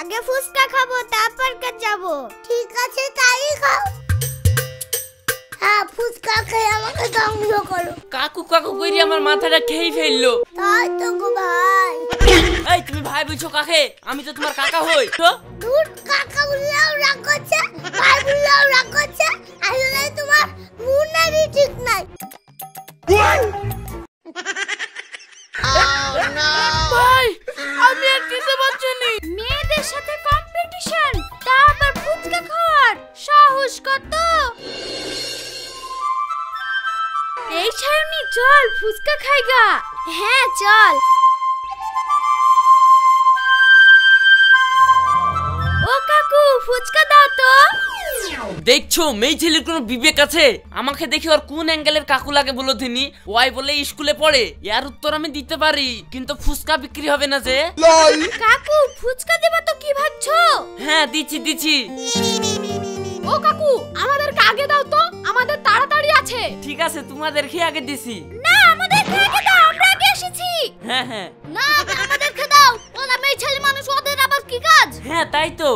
আগে ফুচকা খাবো তারপর কাজ যাব। ঠিক আছে তাই খাও। হ্যাঁ ফুচকা খেয়ে আমাকে দঙ্গ করো। কাকু কাকু কইরি আমার মাথাটা খেয়ে ফেললো। তাই তো গো ভাই। এই তুমি ভাই বুঝছো কাকে? আমি তো তোমার কাকা হই। তো দূর কাকা বললেও রাগ করছে, ভাই বললেও রাগ করছে। আসলে তোমার মুনারি ঠিক নাই। Oh no! ভাই আমি আর কিছু বলছি না। সাথে কম্পিটিশন, তারপর ফুচকা খাওয়ার সাহস কত? এই ছাউনি চল ফুচকা খাইগা। হ্যাঁ চল। ও কাকু ফুচকা দাও তো। দেখছো মেয়ে ছেলের কোনো বিবেক আছে? আমাকে দেখি ওর কোন অ্যাঙ্গেলের কাকু লাগে বলো তিনি। ওই বলে স্কুলে পড়ে, এর উত্তর আমি দিতে পারি, কিন্তু ফুচকা বিক্রি হবে না যে। কাকু ফুচকা দেবা তো কি ভাবছো? হ্যাঁ দিচ্ছি দিচ্ছি। ও কাকু আমাদেরকে আগে দাও তো, আমাদের তাড়াতাড়ি আছে। ঠিক আছে তোমাদেরকে আগে দিছি। না আমাদেরকে আগে দাও, আমরা আগে এসেছি। হ্যাঁ হ্যাঁ। না আমাদেরকে দাও, ওরা মেয়ে ছেলে মানুষ, ওদের আবার কি কাজ? হ্যাঁ তাই তো।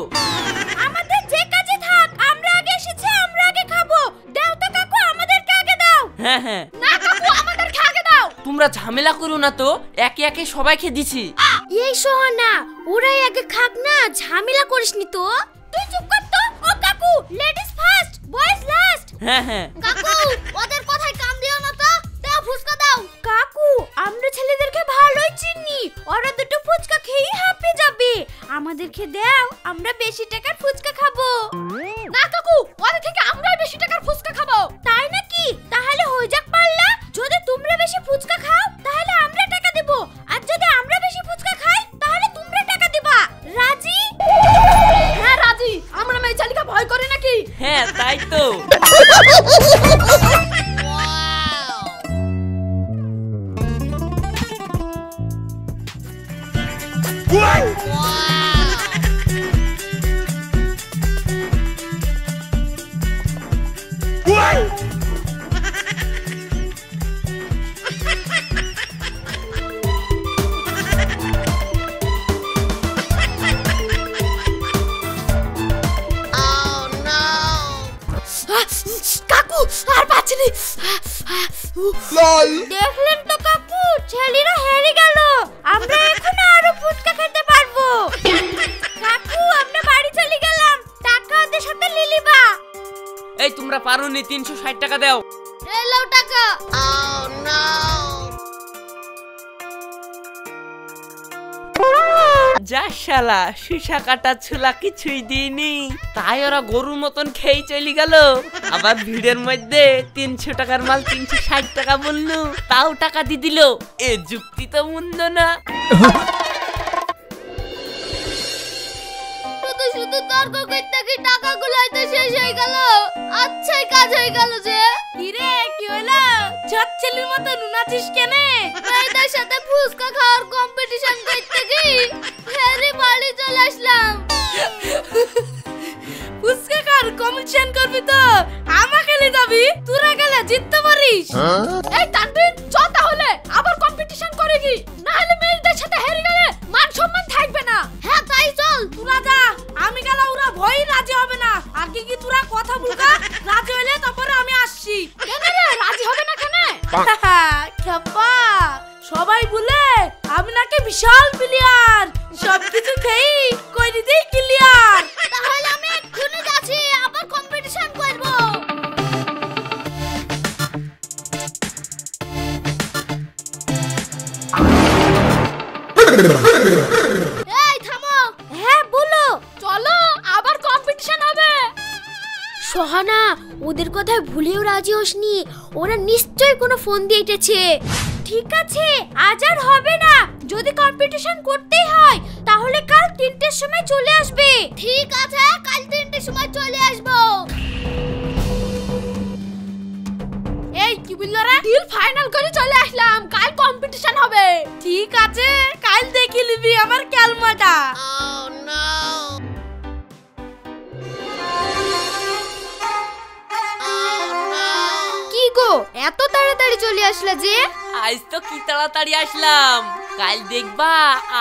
আমাদের যে কাজে থাক, আমরা আগে এসেছি, আমরা আগে খাবো। দাও তো কাকু আমাদেরকে আগে দাও। হ্যাঁ হ্যাঁ। না কাকু আমাদেরকে আগে দাও। তোমরা ঝামেলা করো না তো, একে একে সবাইকে দিছি। এই সোহানা ওরাই আগে খাক না, ঝামেলা করিসনি তো। তুই চুপ কর তো। ও কাকু লেডিস ফার্স্ট বয়েজ লাস্ট। হ্যাঁ হ্যাঁ। কাকু ওদের কথায় কান দিও না তো, দাও ফুচকা দাও। কাকু আমরা ছেলেদেরকে ভালোই চিনি, ওরা দুটো ফুচকা খেয়ে হাঁপিয়ে যাবে। আমাদেরকে দাও, আমরা বেশি টাকার ফুচকা খাবো। না কাকু ওদের থেকে আমরাই বেশি টাকার ফুচকা খাবো। তাই নাকি? তাহলে হয়ে যাক পাল্লা। যদি তোমরা বেশি ফুচকা খাও তাহলে আমরা টাকা দেব, আর যদি আমরা বেশি ফুচকা খাই তাহলে তোমরা টাকা দিবা। রাজি? হ্যাঁ রাজি। আমরা মেয়ে চালিকা ভয় করি নাকি? হ্যাঁ তাই তো। দেখলেন তো কাকু ছেলেরা হেরে গেল, আমরা এখন আরো ফুচকা খেতে পারবো। কাকু আমরা বাড়ি চলে গেলাম, টাকা ওদের সাথে লিলিবা। এই তোমরা পারোনি, ৩৬০ টাকা দাও। এই লও টাকা। আও নো যা শালা, শিশা কাটা ছোলা কিছুই দিইনি, তাই ওরা গরুর মতন খেয়ে চলে গেল। আবার ভিড়ের মধ্যে ৩০০ টাকার মাল ৩৬০ টাকা বললো, তাও টাকা দিয়ে দিল। এ যুক্তি তো মন্দ না। শুধু শুধু তর্ক করতে কি টাকাগুলো তো শেষ হয়ে গেল। আচ্ছা কাজ হয়ে গেল যে। কিরে কি হলো? ছোট ছেলের মতো নুনাছিস কেন? মেয়েদের সাথে ফুচকা খাওয়ার কম্পিটিশন করতে কি হেরে বাড়ি চলে আসলাম। ফুচকা খাওয়ার কম্পিটিশন করবি তো আমাকে নিয়ে যাবি, তোরা গেলে জিততে পারিস। এই তানভীর চল তাহলে আবার কম্পিটিশন করে কি, না হলে মেয়েদের সাথে হেরে গেলে মান সম্মান থাকবে না। হ্যাঁ তাই চল তোরা যা, আমি গেলে ওরা ভয় রাজি হবে না। আগে কি তোরা কথা বলকা, রাজি হলে তারপরে আমি আসছি। কেন রে রাজি হবে না কেন? খেপা সবাই বলে আমি নাকি বিশাল প্লেয়ার, সবকিছু খেয়ে কইরিতে ক্লিয়ার। তাহলে আমি এক্ষুনি যাচ্ছি, আবার কম্পিটিশন করব। এই থামো। হ্যাঁ বলো। চলো আবার কম্পিটিশন হবে। সোহানা ওদের কথায় ভুলেও রাজি হসনি, ওরা নিশ্চয়ই কোনো ফোন দিয়ে এটেছে। ঠিক আছে আজ আর হবে না, যদি কম্পিটিশন করতেই হয় তাহলে কাল ৩টের সময় চলে আসবে। ঠিক আছে কাল ৩টের সময় চলে আসবো। এই কি বললারা, ডিল ফাইনাল করে চলে আসলাম, কাল কম্পিটিশন হবে। ঠিক আছে কাল দেখি লিবি আমার ক্যালমাটা। ও নো গো, এত তাড়াতাড়ি চলে আসলা যে? আজ তো কি তাড়াতাড়ি আসলাম। কাল দেখবা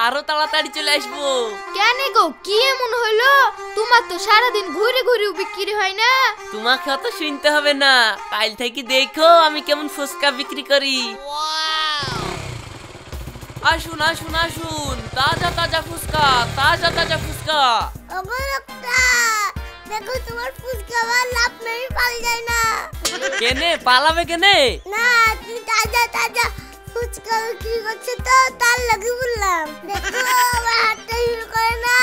আরো তাড়াতাড়ি চলে আসবো। কেন গো কি এমন হলো? তোমার তো সারাদিন ঘুরে ঘুরে বিক্রি হয় না। তোমাকে অত শুনতে হবে না, কাল থেকে দেখো আমি কেমন ফুচকা বিক্রি করি। আসুন আসুন আসুন, তাজা তাজা ফুচকা, তাজা তাজা ফুচকা। দেখো তোমার ফুচকা আর লাভ নেই, পালা যায় না। কেনে পালাবে কেনে? না তুমি তাজা তাজা ফুচকা বিক্রি করছো তো তার লাগি বললাম। দেখো আমার হাতটা হিল করে না।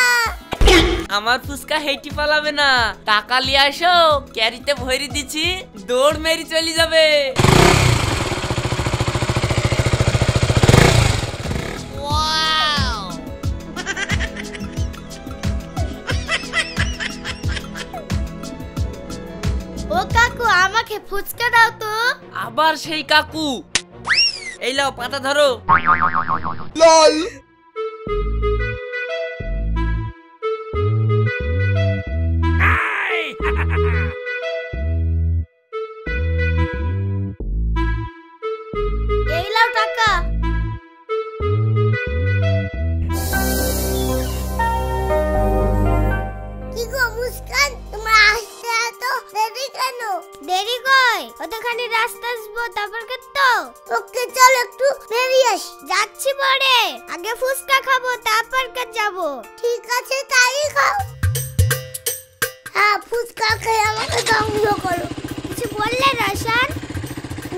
আমার ফুচকা হেঁটে পালাবে না, টাকা নিয়ে আসো, ক্যারিতে ভরে দিচ্ছি, দৌড় মেরে চলে যাবে। ও কাকু আমাকে ফুচকা দাও তো। আবার সেই কাকু, এই লাও পাতা ধরো। লাল এই লাও টাকা। কি গো মুস্কান, তোমরা আসতে এত দেরি কেন? দেরি কই, ওখানে রাস্তা আসবো তারপর তো। ওকে চল একটু বেরিয়ে আসি। যাচ্ছি পরে, আগে ফুচকা খাবো তারপর যাবো। ঠিক আছে তাই খাও। হ্যাঁ ফুচকা খেয়ে আমাকে দঙ্গ করো। কিছু বললে রোশন?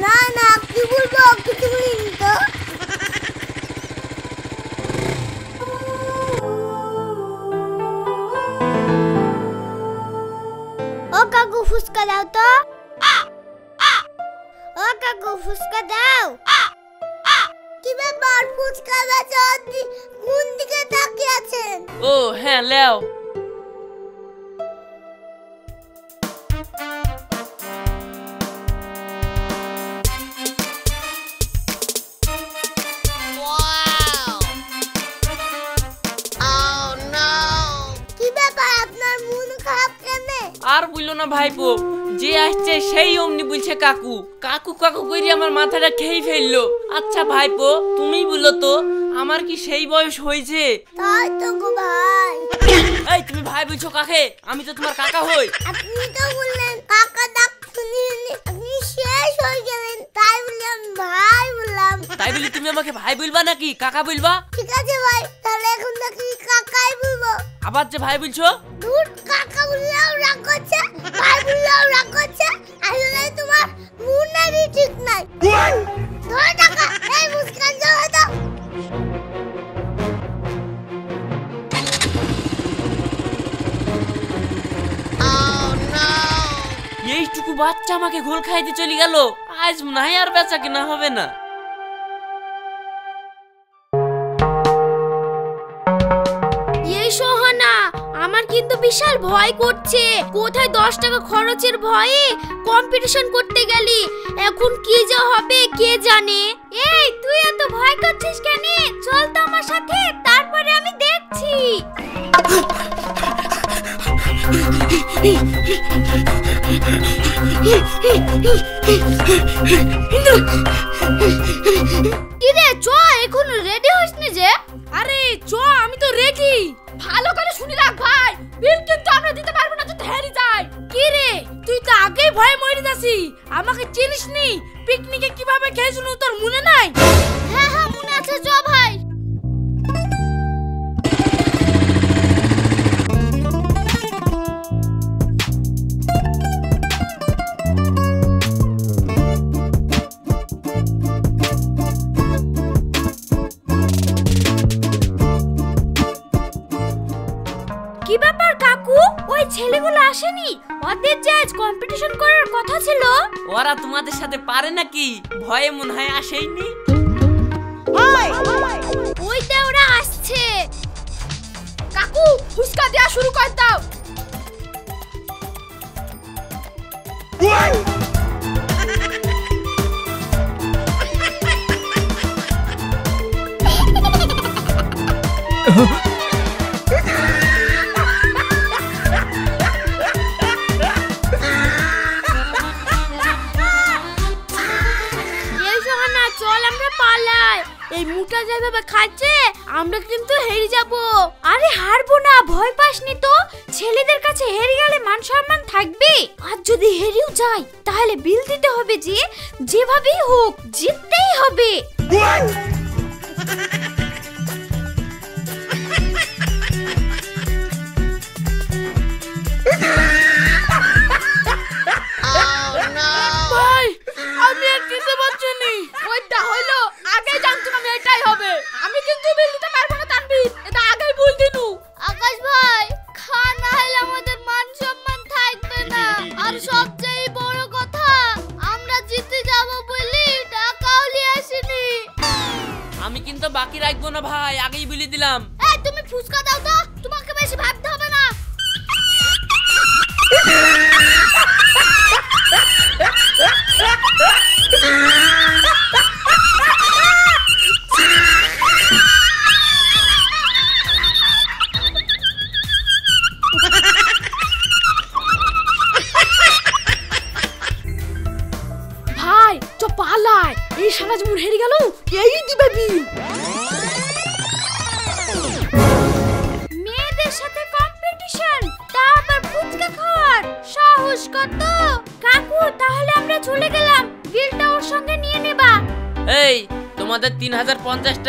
না না কি বলবো, কিছু বলিনি তো। ও কাকু ফুচকা দাও তো। ও কাকু ফুচকা দাও। কি ব্যাপার ফুচকা বেচা আপনি কোন দিকে তাকিয়ে আছেন? ও হ্যাঁ নাও। আর বললো না ভাইপো, যে আসছে সেই অমনি বলছে কাকু কাকু কাকু করে আমার মাথাটা খেয়ে ফেললো। আচ্ছা ভাইপো তুমি বলো তো, আমার কি সেই বয়স হয়েছে? তাই তো গো ভাই। এই তুমি ভাই বলছো কাকে? আমি তো তোমার কাকা হই। আপনি তো বললেন কাকা ডাক শুনিনি, আপনি শেষ হয়ে গেলেন তাই বললাম ভাই বললাম। তাই বলি তুমি আমাকে ভাই বলবা নাকি কাকা বলবা? ঠিক আছে ভাই, তাহলে এখন নাকি কাকাই বলবো। আবার যে ভাই বলছো, দূর কাকা বললেও রাগ করছে, ভাই বললেও রাগ করছে। আসলে তোমার মুন্নারি ঠিক নাই। ধর টাকা, এই মুস্কান যাও তো। এইটুকু বাচ্চা আমাকে ঘোল খাইতে চলে গেল। আজ নাই আর বেচা কেনা হবে না। এই সোহানা, আমার কিন্তু বিশাল ভয় করছে। কোথায় 10 টাকা খরচের ভয়ে কম্পিটিশন করতে গেলি, এখন কি যা হবে কে জানে। এই তুই এত ভয় করছিস কেন? চল তো আমার সাথে, তারপরে আমি দেখছি। কিরে চ, এখন রেডি হইস নি যে? আরে চ, আমি তো রেডি। ভালো করে শুনে রাখ ভাই, বিল কিন্তু আমরা দিতে পারবো না যদি হেরে যাই। কিরে তুই তো আগেই ভয় মরে যাসি, আমাকে চিনিস নি? পিকনিকে কিভাবে খেয়েছিল তোর মনে নাই? হ্যাঁ হ্যাঁ মনে আছে, চ ভাই। ছেলেগুলো আসেনি, ওদের যে আজ কম্পিটিশন করার কথা ছিল। ওরা তোমাদের সাথে পারে নাকি? ভয়ে মনে হয় আসেইনি। ওইটা ওরা আসছে। কাকু ফুচকা দেয়া শুরু কর দাও। ভাবে খাচ্ছে, আমরা কিন্তু হেরে যাব। আরে হারবো না, ভয় পাসনি তো? ছেলেদের কাছে হেরে গেলে মান সম্মান থাকবে, আর যদি হেরেও যাই তাহলে বিল দিতে হবে যে যেভাবেই হোক জিততেই হবে।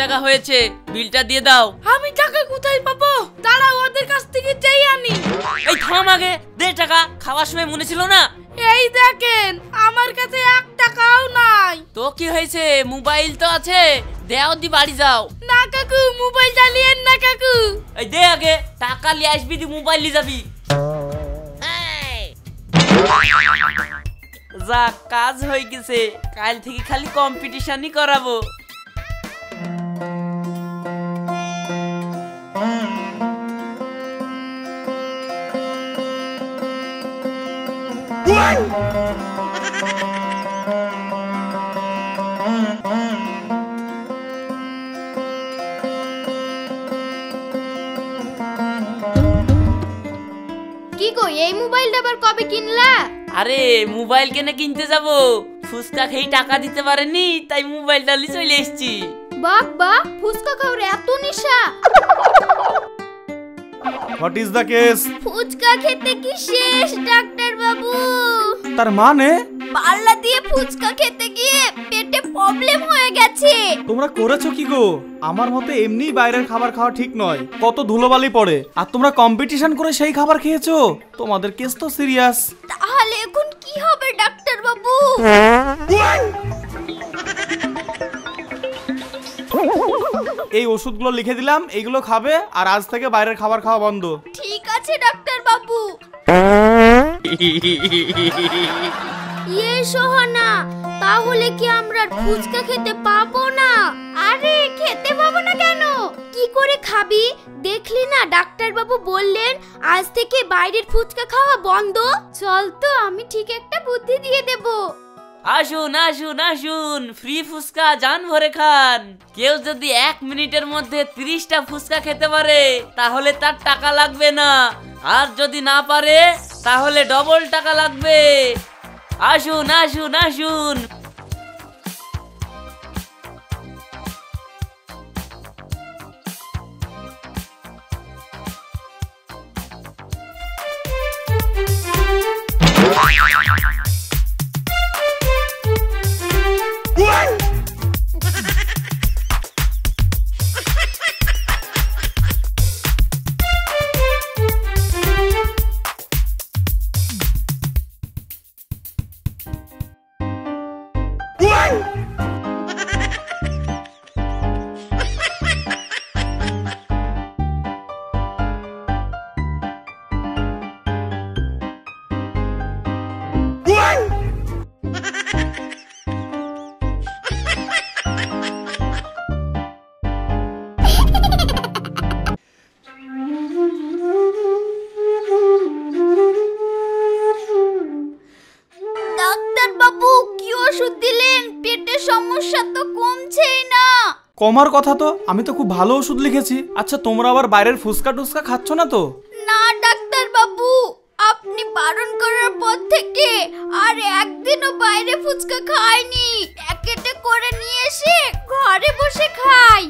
টাকা হয়েছে, বিলটা দিয়ে দাও। আমি টাকা কোথায় পাবো? তারা ওদের কাছ থেকে চেয়ে আনি। এই থাম আগে, দে টাকা। খাওয়ার সময় মনে ছিল না? এই দেখেন আমার কাছে 1 টাকাও নাই। তো কি হয়েছে, মোবাইল তো আছে, দেও দি বাড়ি যাও। না কাকু, মোবাইল চালিয়েন না কাকু। এই দে আগে টাকা, নিয়ে আসবি দি মোবাইল নিয়ে যাবি। যা কাজ হয়ে গেছে, কাল থেকে খালি কম্পিটিশনই করাবো। কি গো, এই মোবাইলটা আবার কবে কিনলা? আরে মোবাইল কেন কিনতে যাব, ফুসকা খেয়ে টাকা দিতে পারেনি তাই মোবাইলটা নিয়ে চলে এসেছি। বাপ বাপ, ফুসকা খাওয়ার এত নেশা। What is the case? Fuchka খেতে কি শেষ ডাক্তার বাবু। তার মানে পাল্লা দিয়ে ফুচকা খেতে গিয়ে পেটে প্রবলেম হয়ে গেছে। তোমরা করেছো কি গো? আমার মতে এমনি বাইরের খাবার খাওয়া ঠিক নয়, কত ধুলোবালি পড়ে, আর তোমরা কম্পিটিশন করে সেই খাবার খেয়েছো। তোমাদের কেস তো সিরিয়াস। তাহলে এখন কি হবে ডাক্তার বাবু? এই ওষুধগুলো লিখে দিলাম, এইগুলো খাবে, আর আজ থেকে বাইরের খাবার খাওয়া বন্ধ। ঠিক আছে ডাক্তার বাবু। এই সোহানা, তাহলে কি আমরা ফুচকা খেতে পাবো না? আরে খেতে পাবো না কেন, কি করে খাবি? দেখলি না ডাক্তার বাবু বললেন আজ থেকে বাইরের ফুচকা খাওয়া বন্ধ। চল তো, আমি ঠিক একটা বুদ্ধি দিয়ে দেবো। আসুন আসুন আসুন, ফ্রি ফুচকা জান ভরে খান। কেউ যদি 1 মিনিটের মধ্যে 30টা ফুচকা খেতে পারে তাহলে তার টাকা লাগবে না, আর যদি না পারে তাহলে ডবল টাকা লাগবে। আসুন আসুন আসুন। কমার কথা তো, আমি তো খুব ভালো ওষুধ লিখেছি। আচ্ছা তোমরা আবার বাইরের ফুচকা টুচকা খাচ্ছ না তো? না ডাক্তার বাবু, আপনি বারণ করার পর থেকে আর একদিনও বাইরে ফুচকা খাইনি। করে নিয়ে এসে ঘরে বসে খাই।